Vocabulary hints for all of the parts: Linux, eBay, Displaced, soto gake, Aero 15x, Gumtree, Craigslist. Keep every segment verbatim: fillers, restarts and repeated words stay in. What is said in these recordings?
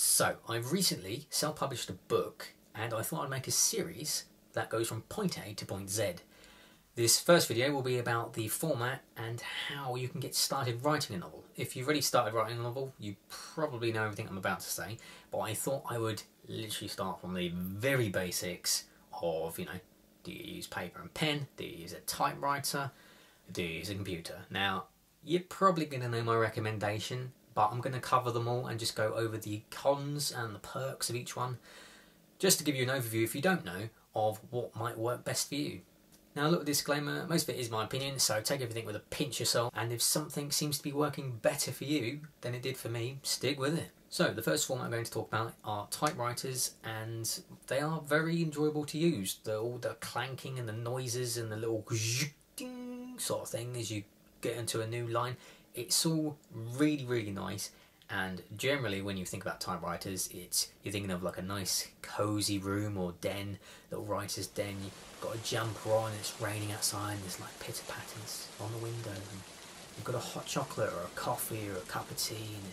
So I've recently self-published a book, and I thought I'd make a series that goes from point A to point Z. This first video will be about the format and how you can get started writing a novel. If you've already started writing a novel, you probably know everything I'm about to say, but I thought I would literally start from the very basics of, you know, do you use paper and pen? Do you use a typewriter? Do you use a computer? Now, you're probably going to know my recommendation, but I'm going to cover them all and just go over the cons and the perks of each one, just to give you an overview, if you don't know, of what might work best for you. Now, a little disclaimer, most of it is my opinion, so take everything with a pinch of salt, and if something seems to be working better for you than it did for me, stick with it. So, the first format I'm going to talk about are typewriters, and they are very enjoyable to use. The, all the clanking and the noises and the little sort of thing as you get into a new line. It's all really, really nice, and generally when you think about typewriters, it's you're thinking of like a nice cozy room or den, little writer's den. You've got a jumper on, it's raining outside, and there's like pitter patters on the window, and you've got a hot chocolate or a coffee or a cup of tea, and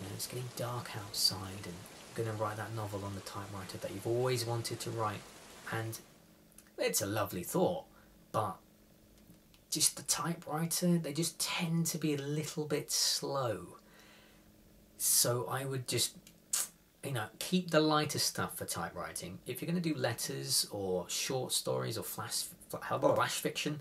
you know, it's getting dark outside, and you're going to write that novel on the typewriter that you've always wanted to write. And it's a lovely thought, but just the typewriter, they just tend to be a little bit slow. So I would just, you know, keep the lighter stuff for typewriting. If you're going to do letters or short stories or flash, flash fiction,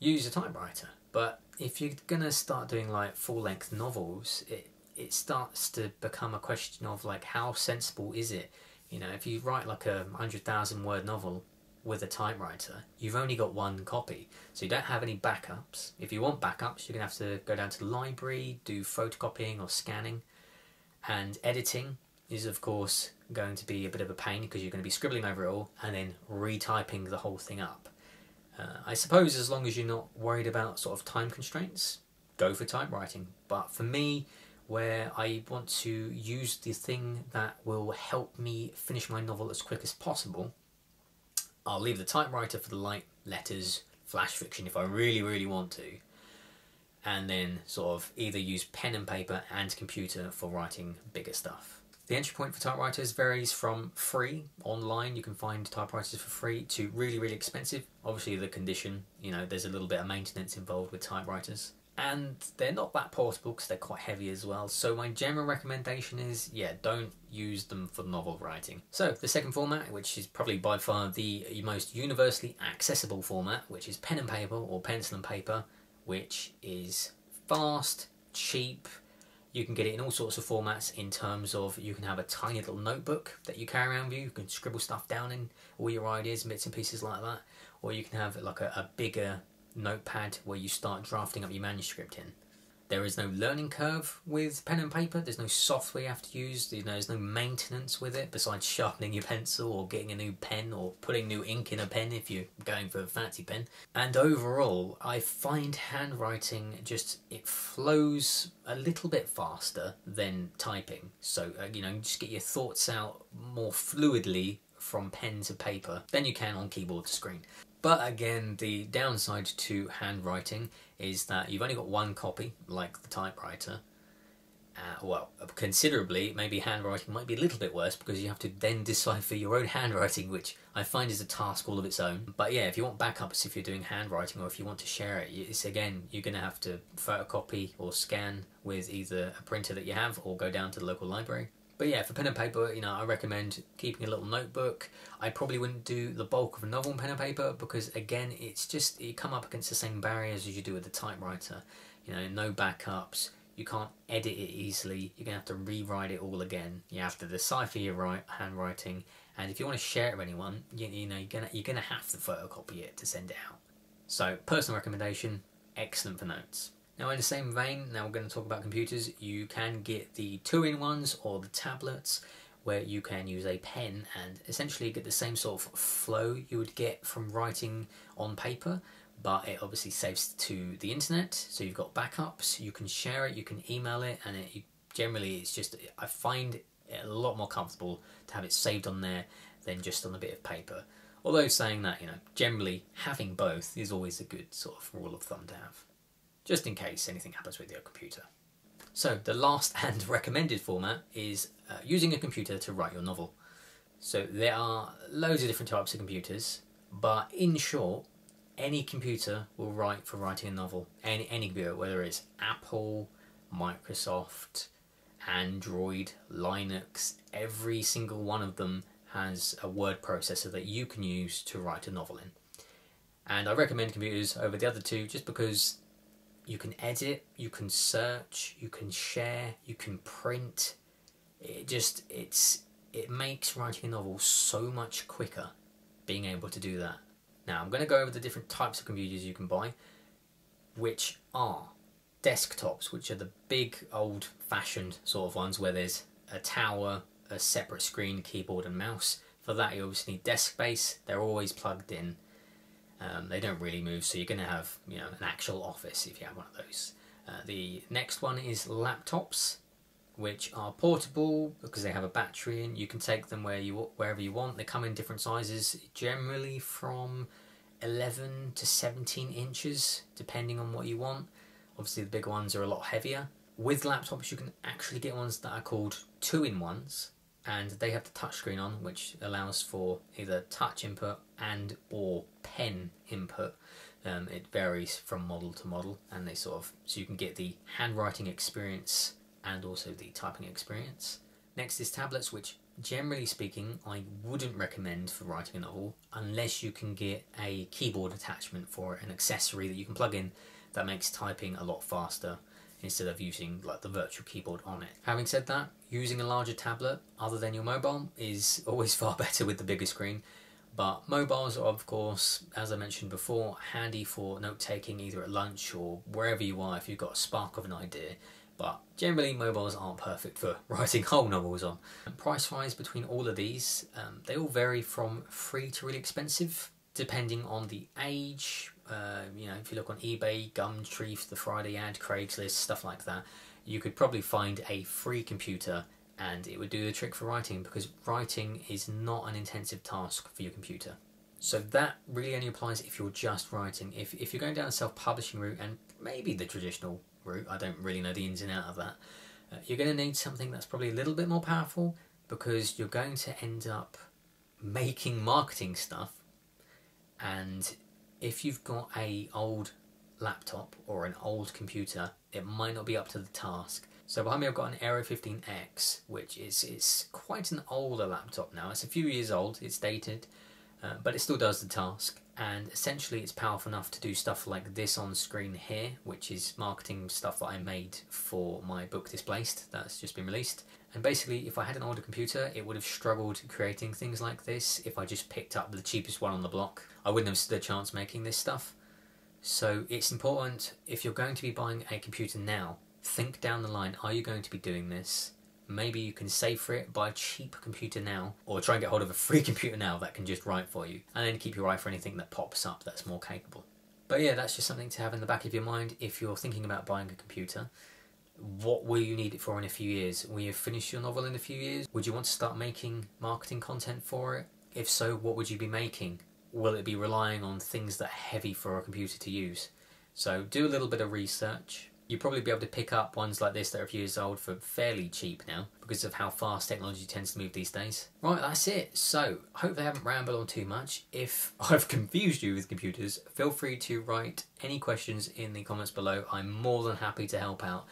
use a typewriter. But if you're going to start doing like full-length novels, it, it starts to become a question of like, how sensible is it? You know, if you write like a one hundred thousand word novel with a typewriter, you've only got one copy, so you don't have any backups. If you want backups, you're gonna have to go down to the library, do photocopying or scanning, and editing is of course going to be a bit of a pain because you're gonna be scribbling over it all and then retyping the whole thing up. Uh, I suppose as long as you're not worried about sort of time constraints, go for typewriting. But for me, where I want to use the thing that will help me finish my novel as quick as possible, I'll leave the typewriter for the light letters, flash fiction if I really, really want to, and then sort of either use pen and paper and computer for writing bigger stuff. The entry point for typewriters varies from free, online, you can find typewriters for free, to really, really expensive. Obviously the condition, you know, there's a little bit of maintenance involved with typewriters. And they're not that portable because they're quite heavy as well, so my general recommendation is, yeah, don't use them for novel writing. So the second format, which is probably by far the most universally accessible format, which is pen and paper or pencil and paper, which is fast, cheap. You can get it in all sorts of formats in terms of you can have a tiny little notebook that you carry around with you, you can scribble stuff down in, all your ideas, bits and pieces like that, or you can have like a, a bigger notepad where you start drafting up your manuscript in. There is no learning curve with pen and paper, there's no software you have to use, you know, there's no maintenance with it besides sharpening your pencil or getting a new pen or putting new ink in a pen if you're going for a fancy pen. And overall, I find handwriting just, it flows a little bit faster than typing. So, uh, you know, just get your thoughts out more fluidly from pen to paper than you can on keyboard to screen. But again, the downside to handwriting is that you've only got one copy, like the typewriter. Uh, well, considerably, maybe handwriting might be a little bit worse because you have to then decipher your own handwriting, which I find is a task all of its own. But yeah, if you want backups, if you're doing handwriting or if you want to share it, it's again, you're going to have to photocopy or scan with either a printer that you have or go down to the local library. But yeah, for pen and paper, you know, I recommend keeping a little notebook. I probably wouldn't do the bulk of a novel in pen and paper because, again, it's just, you come up against the same barriers as you do with the typewriter. You know, no backups, you can't edit it easily, you're going to have to rewrite it all again. You have to decipher your handwriting, and if you want to share it with anyone, you, you know, you're going to, you're going to have to photocopy it to send it out. So, personal recommendation, excellent for notes. Now in the same vein, now we're going to talk about computers, you can get the two-in-ones or the tablets where you can use a pen and essentially get the same sort of flow you would get from writing on paper, but it obviously saves to the internet, so you've got backups, you can share it, you can email it, and it, generally it's just, I find it a lot more comfortable to have it saved on there than just on a bit of paper. Although saying that, you know, generally having both is always a good sort of rule of thumb to have, just in case anything happens with your computer. So the last and recommended format is uh, using a computer to write your novel. So there are loads of different types of computers, but in short, any computer will write for writing a novel. Any, any computer, whether it's Apple, Microsoft, Android, Linux, every single one of them has a word processor that you can use to write a novel in. And I recommend computers over the other two just because you can edit, you can search, you can share, you can print. It just, it's, it makes writing a novel so much quicker, being able to do that. Now I'm going to go over the different types of computers you can buy, which are desktops, which are the big old fashioned sort of ones where there's a tower, a separate screen, keyboard and mouse. For that you obviously need desk space, they're always plugged in, um, they don't really move, so you're going to have, you know, an actual office if you have one of those. Uh, the next one is laptops, which are portable because they have a battery and you can take them where you wherever you want. They come in different sizes, generally from eleven to seventeen inches depending on what you want. Obviously the big ones are a lot heavier. With laptops you can actually get ones that are called two-in-ones, and they have the touchscreen on, which allows for either touch input and or pen input. Um, it varies from model to model, and they sort of, so you can get the handwriting experience and also the typing experience. Next is tablets, which generally speaking I wouldn't recommend for writing a novel unless you can get a keyboard attachment for it, an accessory that you can plug in that makes typing a lot faster instead of using like the virtual keyboard on it. Having said that, using a larger tablet other than your mobile is always far better with the bigger screen, but mobiles are of course, as I mentioned before, handy for note taking either at lunch or wherever you are if you've got a spark of an idea. But generally mobiles aren't perfect for writing whole novels on. And price-wise between all of these, um, they all vary from free to really expensive, depending on the age. Uh, you know, if you look on eBay, Gumtree, the Friday ad, Craigslist, stuff like that, you could probably find a free computer and it would do the trick for writing, because writing is not an intensive task for your computer. So that really only applies if you're just writing. If, if you're going down the self-publishing route, and maybe the traditional route, I don't really know the ins and out of that, uh, you're going to need something that's probably a little bit more powerful, because you're going to end up making marketing stuff, and if you've got a old laptop or an old computer, it might not be up to the task. So behind me I've got an Aero fifteen X, which is it's quite an older laptop now. It's a few years old, it's dated, uh, but it still does the task. And essentially it's powerful enough to do stuff like this on screen here, which is marketing stuff that I made for my book Displaced, that's just been released. And basically if I had an older computer, it would have struggled creating things like this. If I just picked up the cheapest one on the block, I wouldn't have stood a chance making this stuff. So it's important, if you're going to be buying a computer now, think down the line, are you going to be doing this? Maybe you can save for it, buy a cheap computer now, or try and get hold of a free computer now that can just write for you, and then keep your eye for anything that pops up that's more capable. But yeah, that's just something to have in the back of your mind if you're thinking about buying a computer. What will you need it for in a few years? Will you finish your novel in a few years? Would you want to start making marketing content for it? If so, what would you be making? Will it be relying on things that are heavy for a computer to use? So do a little bit of research. You'll probably be able to pick up ones like this that are a few years old for fairly cheap now, because of how fast technology tends to move these days. Right, that's it. So, hopefully I haven't rambled on too much. If I've confused you with computers, feel free to write any questions in the comments below. I'm more than happy to help out.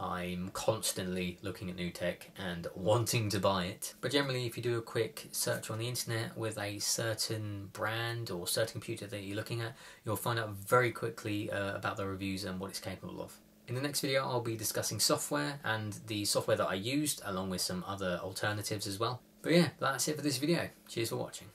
I'm constantly looking at new tech and wanting to buy it. But generally, if you do a quick search on the internet with a certain brand or certain computer that you're looking at, you'll find out very quickly uh, about the reviews and what it's capable of. In the next video, I'll be discussing software and the software that I used, along with some other alternatives as well. But yeah, that's it for this video. Cheers for watching.